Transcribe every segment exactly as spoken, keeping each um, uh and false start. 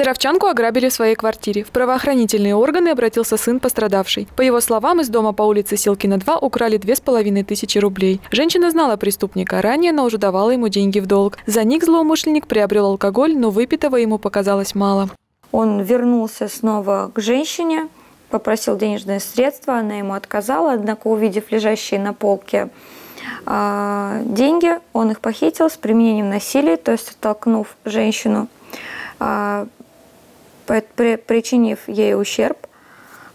Саровчанку ограбили в своей квартире. В правоохранительные органы обратился сын пострадавшей. По его словам, из дома по улице Силкина два украли две с половиной тысячи рублей. Женщина знала преступника ранее, но уже давала ему деньги в долг. За них злоумышленник приобрел алкоголь, но выпитого ему показалось мало. Он вернулся снова к женщине, попросил денежные средства, она ему отказала, однако, увидев лежащие на полке деньги, он их похитил с применением насилия, то есть оттолкнув женщину, причинив ей ущерб.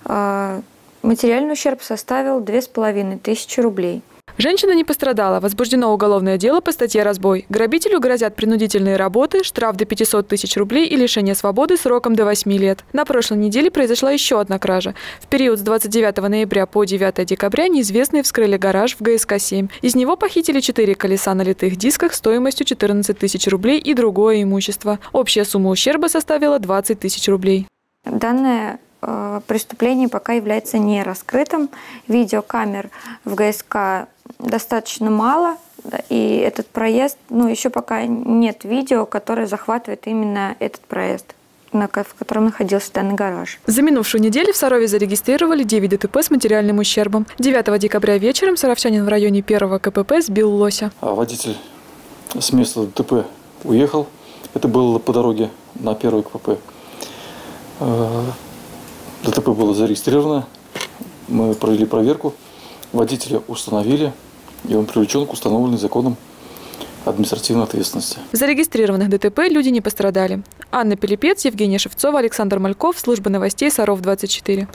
Материальный ущерб составил две с половиной тысячи рублей. Женщина не пострадала. Возбуждено уголовное дело по статье «Разбой». Грабителю грозят принудительные работы, штраф до пятисот тысяч рублей и лишение свободы сроком до восьми лет. На прошлой неделе произошла еще одна кража. В период с двадцать девятого ноября по девятое декабря неизвестные вскрыли гараж в ГСК семь. Из него похитили четыре колеса на литых дисках стоимостью четырнадцать тысяч рублей и другое имущество. Общая сумма ущерба составила двадцать тысяч рублей. Данное э, преступление пока является не раскрытым. Видеокамер в ГСК достаточно мало, и этот проезд, ну, еще пока нет видео, которое захватывает именно этот проезд, в котором находился данный гараж. За минувшую неделю в Сарове зарегистрировали девять ДТП с материальным ущербом. девятого декабря вечером саровчанин в районе первого КПП сбил лося. Водитель с места ДТП уехал. Это было по дороге на первое КПП. ДТП было зарегистрировано. Мы провели проверку. Водителя установили, и он привлечен к установленной законом административной ответственности. В зарегистрированных ДТП люди не пострадали. Анна Пилипец, Евгения Шевцова, Александр Мальков, служба новостей Саров двадцать четыре.